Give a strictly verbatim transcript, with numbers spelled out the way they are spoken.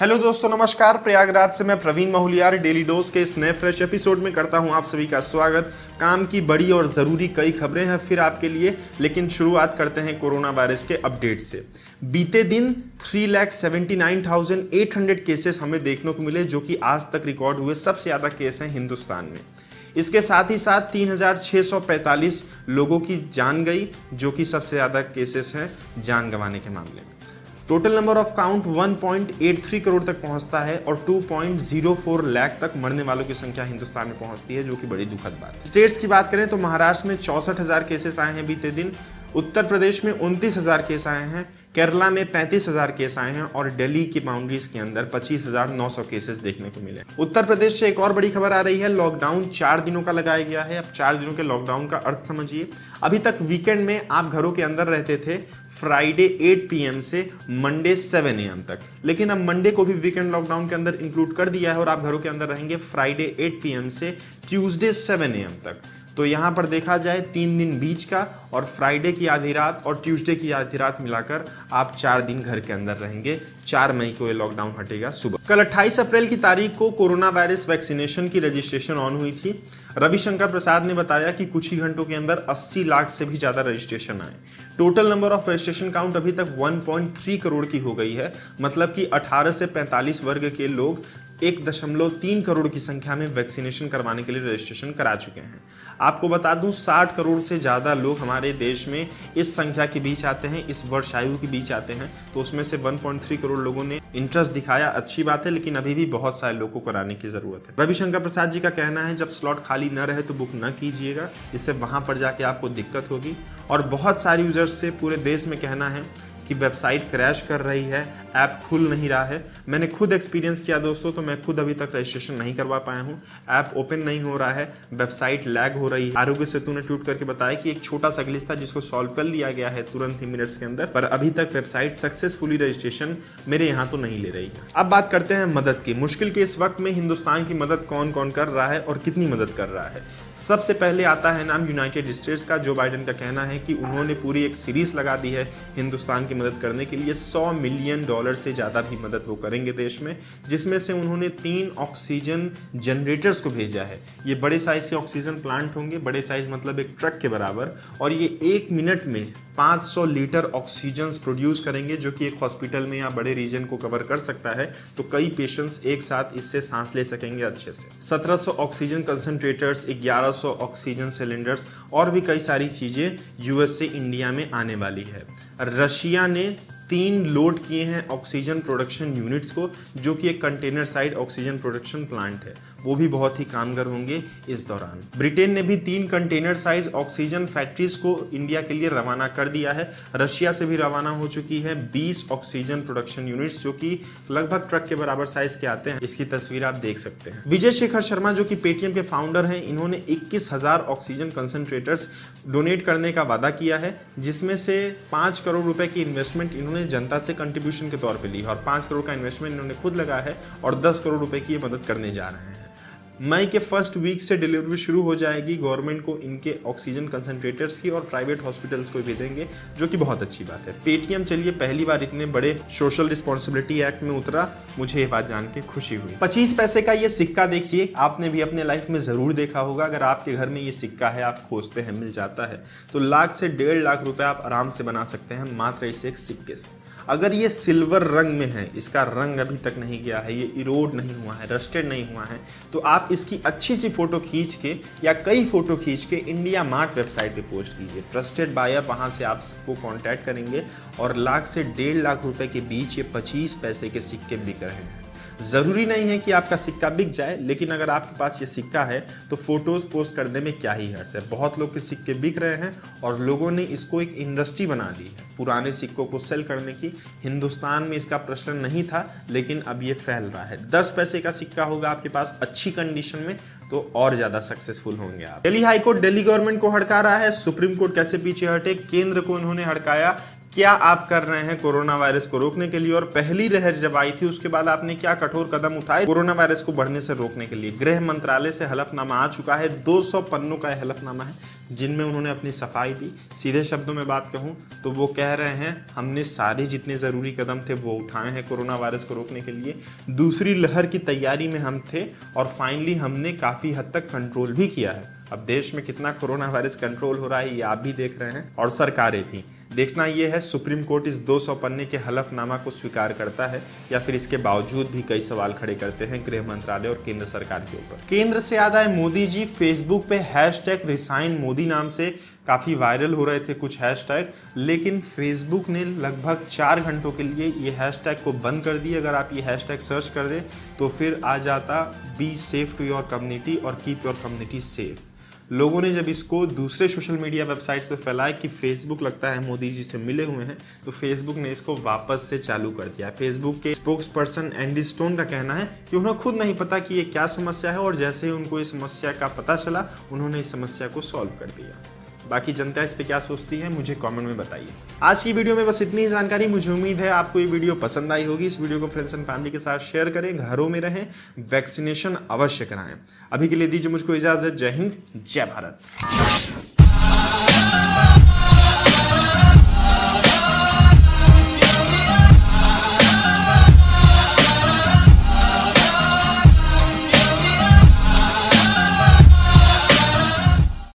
Hello दोस्तों, नमस्कार। प्रयागराज से मैं प्रवीण महुलियार डेली डोज के स्नैप फ्रेश एपिसोड में करता हूं आप सभी का स्वागत। काम की बड़ी और ज़रूरी कई खबरें हैं फिर आपके लिए, लेकिन शुरुआत करते हैं कोरोना वायरस के अपडेट से। बीते दिन three lakh seventy nine thousand eight hundred cases हमें देखने को मिले, जो कि आज तक रिकॉर्ड हुए सबसे ज़्यादा केस हैं हिंदुस्तान में। इसके साथ ही साथ तीन हज़ार छः सौ पैंतालीस लोगों की जान गई, जो कि सबसे ज़्यादा केसेस हैं जान गंवाने के मामले में। Total number of count one point eight three crore तक पहुंचता है और two point zero four lakh तक मरने वालों की संख्या हिंदुस्तान में पहुंचती है, जो कि बड़ी दुखद बात है। स्टेट्स की बात करें तो महाराष्ट्र में चौंसठ हज़ार केसेस आए हैं बीते दिन, उत्तर प्रदेश में उनतीस हज़ार केस आए हैं, केरला में पैंतीस हज़ार केस आए हैं और दिल्ली की बाउंड्रीज के अंदर पच्चीस हज़ार नौ सौ केसेस देखने को मिले। उत्तर प्रदेश से एक और बड़ी खबर आ रही है, लॉकडाउन चार दिनों का लगाया गया है। अब चार दिनों के लॉकडाउन का अर्थ समझिए, अभी तक वीकेंड में आप घरों के अंदर रहते थे फ्राइडे एट पी एम से मंडे सेवन ए एम तक, लेकिन अब मंडे को भी वीकेंड लॉकडाउन के अंदर इंक्लूड कर दिया है और आप घरों के अंदर रहेंगे फ्राइडे एट पी एम से ट्यूसडे सेवन ए एम तक। तो यहाँ पर देखा जाए तीन दिन बीच का और फ्राइडे की आधी रात और ट्यूसडे की आधी रात मिलाकर आप चार दिन घर के अंदर रहेंगे। चार मई को ये लॉकडाउन हटेगा सुबह। कल अट्ठाईस अप्रैल की तारीख को कोरोना वायरस वैक्सीनेशन की रजिस्ट्रेशन ऑन हुई थी। रविशंकर प्रसाद ने बताया कि कुछ ही घंटों के अंदर अस्सी लाख से भी ज़्यादा रजिस्ट्रेशन आए। Total number of registration count अभी तक वन पॉइंट थ्री करोड़ की हो गई है, मतलब कि अठारह से पैंतालीस वर्ग के लोग एक दशमलव तीन करोड़ की संख्या में वैक्सीनेशन करवाने के लिए रजिस्ट्रेशन करा चुके हैं। आपको बता दूं साठ करोड़ से ज़्यादा लोग हमारे देश में इस संख्या के बीच आते हैं, इस वर्ष आयु के बीच आते हैं, तो उसमें से वन पॉइंट थ्री करोड़ लोगों ने इंटरेस्ट दिखाया। अच्छी बात है, लेकिन अभी भी बहुत सारे लोगों को कराने की ज़रूरत है। रविशंकर प्रसाद जी का कहना है जब स्लॉट खाली न रहे तो बुक न कीजिएगा, इससे वहाँ पर जाके आपको दिक्कत होगी। और बहुत सारे यूजर्स से पूरे देश में कहना है कि वेबसाइट क्रैश कर रही है, ऐप खुल नहीं रहा है। मैंने खुद एक्सपीरियंस किया दोस्तों, तो मैं खुद अभी तक रजिस्ट्रेशन नहीं करवा पाया हूँ, ऐप ओपन नहीं हो रहा है, वेबसाइट लैग हो रही है। आरोग्य सेतु ने ट्वीट करके बताया कि एक छोटा सा ग्लिच था जिसको सॉल्व कर लिया गया है तुरंत ही मिनट्स के अंदर, पर अभी तक वेबसाइट सक्सेसफुली रजिस्ट्रेशन मेरे यहाँ तो नहीं ले रही है। अब बात करते हैं मदद की। मुश्किल के इस वक्त में हिंदुस्तान की मदद कौन कौन कर रहा है और कितनी मदद कर रहा है। सबसे पहले आता है नाम यूनाइटेड स्टेट्स का। जो बाइडेन का कहना है कि उन्होंने पूरी एक सीरीज लगा दी है हिंदुस्तान की मदद करने के लिए। सौ मिलियन डॉलर से ज़्यादा भी मदद वो करेंगे देश में, जिसमें से उन्होंने तीन ऑक्सीजन जनरेटर्स को भेजा है। ये बड़े साइज के ऑक्सीजन प्लांट होंगे, बड़े साइज मतलब एक ट्रक के बराबर, और ये एक मिनट में पाँच सौ लीटर ऑक्सीजन प्रोड्यूस करेंगे, जो कि एक हॉस्पिटल में या बड़े रीजन को कवर कर सकता है, तो कई पेशेंट्स एक साथ इससे सांस ले सकेंगे अच्छे से। सत्रह सौ ऑक्सीजन कंसनट्रेटर्स, ग्यारह सौ ऑक्सीजन सिलेंडर्स और भी कई सारी चीज़ें यूएस से इंडिया में आने वाली है। रशिया ने तीन लोड किए हैं ऑक्सीजन प्रोडक्शन यूनिट्स को, जो कि एक container side oxygen production plant है, वो भी बहुत ही कामगर होंगे इस दौरान। ब्रिटेन ने भी तीन कंटेनर साइज ऑक्सीजन फैक्ट्रीज को इंडिया के लिए रवाना कर दिया है। रशिया से भी रवाना हो चुकी है बीस ऑक्सीजन प्रोडक्शन यूनिट्स, जो कि लगभग ट्रक के बराबर साइज के आते हैं। इसकी तस्वीर आप देख सकते हैं। विजय शेखर शर्मा जो कि पेटीएम के फाउंडर हैं, इन्होंने इक्कीस हजार ऑक्सीजन कंसनट्रेटर्स डोनेट करने का वादा किया है, जिसमें से पाँच करोड़ रुपए की इन्वेस्टमेंट इन्होंने जनता से कंट्रीब्यूशन के तौर पर ली है और पाँच करोड़ का इन्वेस्टमेंट इन्होंने खुद लगा है और दस करोड़ रुपए की ये मदद करने जा रहे हैं। मई के फर्स्ट वीक से डिलीवरी शुरू हो जाएगी गवर्नमेंट को इनके ऑक्सीजन कंसनट्रेटर्स की, और प्राइवेट हॉस्पिटल्स को भी देंगे, जो कि बहुत अच्छी बात है। पेटीएम चलिए पहली बार इतने बड़े सोशल रिस्पॉन्सिबिलिटी एक्ट में उतरा, मुझे ये बात जान के खुशी हुई। पच्चीस पैसे का ये सिक्का देखिए, आपने भी अपने लाइफ में ज़रूर देखा होगा। अगर आपके घर में ये सिक्का है, आप खोजते हैं, मिल जाता है, तो लाख से डेढ़ लाख रुपये आप आराम से बना सकते हैं मात्र इस एक सिक्के से। अगर ये सिल्वर रंग में है, इसका रंग अभी तक नहीं गया है, ये इरोड नहीं हुआ है, रस्टेड नहीं हुआ है, तो आप इसकी अच्छी सी फोटो खींच के या कई फोटो खींच के इंडिया मार्ट वेबसाइट पे पोस्ट कीजिए। ट्रस्टेड बायर वहाँ से आपको कांटेक्ट करेंगे और लाख से डेढ़ लाख रुपए के बीच ये पच्चीस पैसे के सिक्के बिक रहे हैं। ज़रूरी नहीं है कि आपका सिक्का बिक जाए, लेकिन अगर आपके पास ये सिक्का है तो फ़ोटोज़ पोस्ट करने में क्या ही हर्ज है। बहुत लोग के सिक्के बिक रहे हैं और लोगों ने इसको एक इंडस्ट्री बना ली है पुराने सिक्कों को सेल करने की। हिंदुस्तान में इसका प्रचलन नहीं था, लेकिन अब ये फैल रहा है। दस पैसे का सिक्का होगा आपके पास अच्छी कंडीशन में, तो और ज़्यादा सक्सेसफुल होंगे आप। दिल्ली हाईकोर्ट दिल्ली गवर्नमेंट को हड़का रहा है। सुप्रीम कोर्ट कैसे पीछे हटे, केंद्र को उन्होंने हड़काया। क्या आप कर रहे हैं कोरोना वायरस को रोकने के लिए, और पहली लहर जब आई थी उसके बाद आपने क्या कठोर कदम उठाए कोरोना वायरस को बढ़ने से रोकने के लिए। गृह मंत्रालय से हलफनामा आ चुका है, दो सौ पन्नों का हलफनामा है, जिनमें उन्होंने अपनी सफाई दी। सीधे शब्दों में बात कहूँ तो वो कह रहे हैं हमने सारे जितने ज़रूरी कदम थे वो उठाए हैं कोरोना वायरस को रोकने के लिए, दूसरी लहर की तैयारी में हम थे और फाइनली हमने काफ़ी हद तक कंट्रोल भी किया है। अब देश में कितना कोरोना वायरस कंट्रोल हो रहा है ये आप भी देख रहे हैं और सरकारें भी। देखना ये है सुप्रीम कोर्ट इस दो सौ पन्ने के हलफनामा को स्वीकार करता है या फिर इसके बावजूद भी कई सवाल खड़े करते हैं गृह मंत्रालय और केंद्र सरकार के ऊपर। केंद्र से याद आए, मोदी जी फेसबुक पे हैशटैग रिसाइन मोदी नाम से काफ़ी वायरल हो रहे थे कुछ हैशटैग, लेकिन फेसबुक ने लगभग चार घंटों के लिए ये हैशटैग को बंद कर दिया। अगर आप ये हैशटैग सर्च कर दें तो फिर आ जाता be safe to your community और कीप योर कम्युनिटी सेफ। लोगों ने जब इसको दूसरे सोशल मीडिया वेबसाइट्स पर फैलाया कि फेसबुक लगता है मोदी जी से मिले हुए हैं, तो फेसबुक ने इसको वापस से चालू कर दिया। फेसबुक के स्पोक्स पर्सन एंडी स्टोन का कहना है कि उन्हें खुद नहीं पता कि ये क्या समस्या है और जैसे ही उनको इस समस्या का पता चला उन्होंने इस समस्या को सॉल्व कर दिया। बाकी जनता इस पे क्या सोचती है मुझे कमेंट में बताइए। आज की वीडियो में बस इतनी ही जानकारी। मुझे उम्मीद है आपको ये वीडियो पसंद आई होगी। इस वीडियो को फ्रेंड्स एंड फैमिली के साथ शेयर करें, घरों में रहें, वैक्सीनेशन अवश्य कराएं। अभी के लिए दीजिए मुझको इजाजत। जय हिंद, जय भारत।